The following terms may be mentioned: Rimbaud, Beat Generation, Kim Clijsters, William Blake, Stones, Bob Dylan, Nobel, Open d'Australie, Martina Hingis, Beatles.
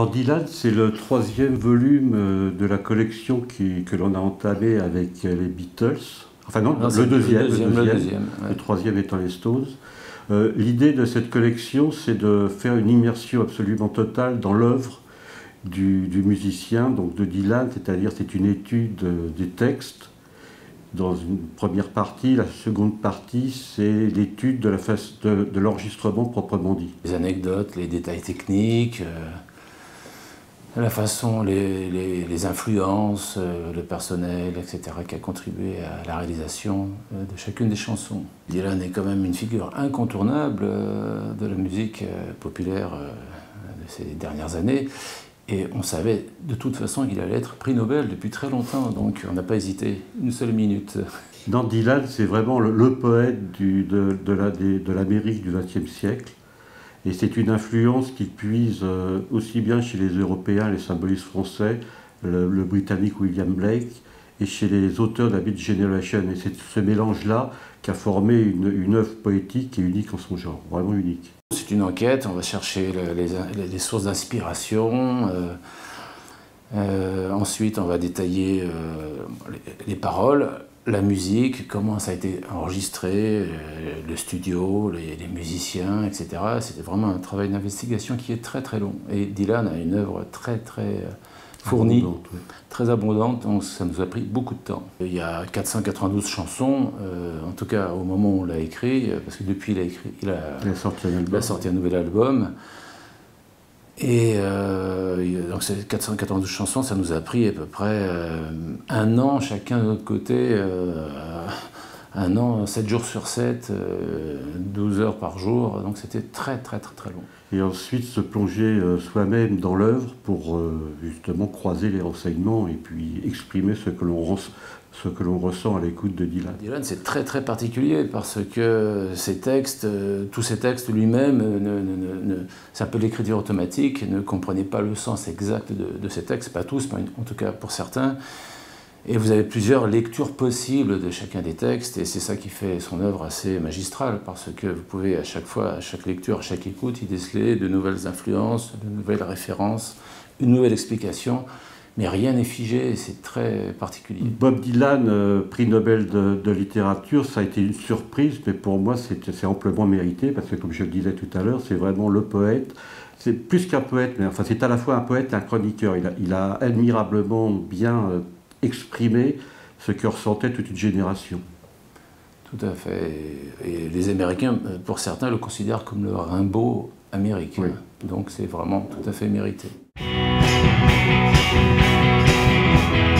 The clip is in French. Alors Dylan, c'est le troisième volume de la collection que l'on a entamée avec les Beatles. Enfin non, le deuxième, ouais. Le troisième étant les Stones. L'idée de cette collection, c'est de faire une immersion absolument totale dans l'œuvre du musicien, donc de Dylan, c'est-à-dire c'est une étude des textes dans une première partie. La seconde partie, c'est l'étude de l'enregistrement proprement dit. Les anecdotes, les détails techniques, la façon, les influences, le personnel, etc., qui a contribué à la réalisation de chacune des chansons. Dylan est quand même une figure incontournable de la musique populaire de ces dernières années. Et on savait de toute façon qu'il allait être prix Nobel depuis très longtemps, donc on n'a pas hésité une seule minute. Dans Dylan, c'est vraiment le poète de l'Amérique du XXe siècle. Et c'est une influence qui puise aussi bien chez les Européens, les symbolistes français, le Britannique William Blake, et chez les auteurs de la Beat Generation. Et c'est ce mélange-là qui a formé une œuvre poétique qui est unique en son genre, vraiment unique. C'est une enquête, on va chercher les sources d'inspiration, ensuite on va détailler les paroles, la musique, comment ça a été enregistré, le studio, les musiciens, etc. C'était vraiment un travail d'investigation qui est très très long. Et Dylan a une œuvre très très fournie, abondante, oui. Très abondante, donc ça nous a pris beaucoup de temps. Il y a 492 chansons, en tout cas au moment où on l'a écrit, parce que depuis il a sorti un nouvel album. Et donc ces 492 chansons, ça nous a pris à peu près un an chacun de notre côté, un an, 7 jours sur 7, 12 heures par jour, donc c'était très très très très long. Et ensuite se plonger soi-même dans l'œuvre pour justement croiser les renseignements et puis exprimer ce que l'on ressent à l'écoute de Dylan. Dylan, c'est très très particulier parce que ses textes, tous ses textes lui-même, c'est un peu l'écriture automatique, ne comprenait pas le sens exact de ses textes, pas tous, en tout cas pour certains. Et vous avez plusieurs lectures possibles de chacun des textes, et c'est ça qui fait son œuvre assez magistrale, parce que vous pouvez à chaque fois, à chaque lecture, à chaque écoute, y déceler de nouvelles influences, de nouvelles références, une nouvelle explication. Mais rien n'est figé, c'est très particulier. Bob Dylan, prix Nobel de littérature, ça a été une surprise, mais pour moi c'est amplement mérité, parce que comme je le disais tout à l'heure, c'est vraiment le poète. C'est plus qu'un poète, mais enfin c'est à la fois un poète et un chroniqueur. Il a admirablement bien exprimé ce que ressentait toute une génération. Tout à fait. Et les Américains, pour certains, le considèrent comme le Rimbaud américain. Oui. Donc c'est vraiment tout à fait mérité. Thank you.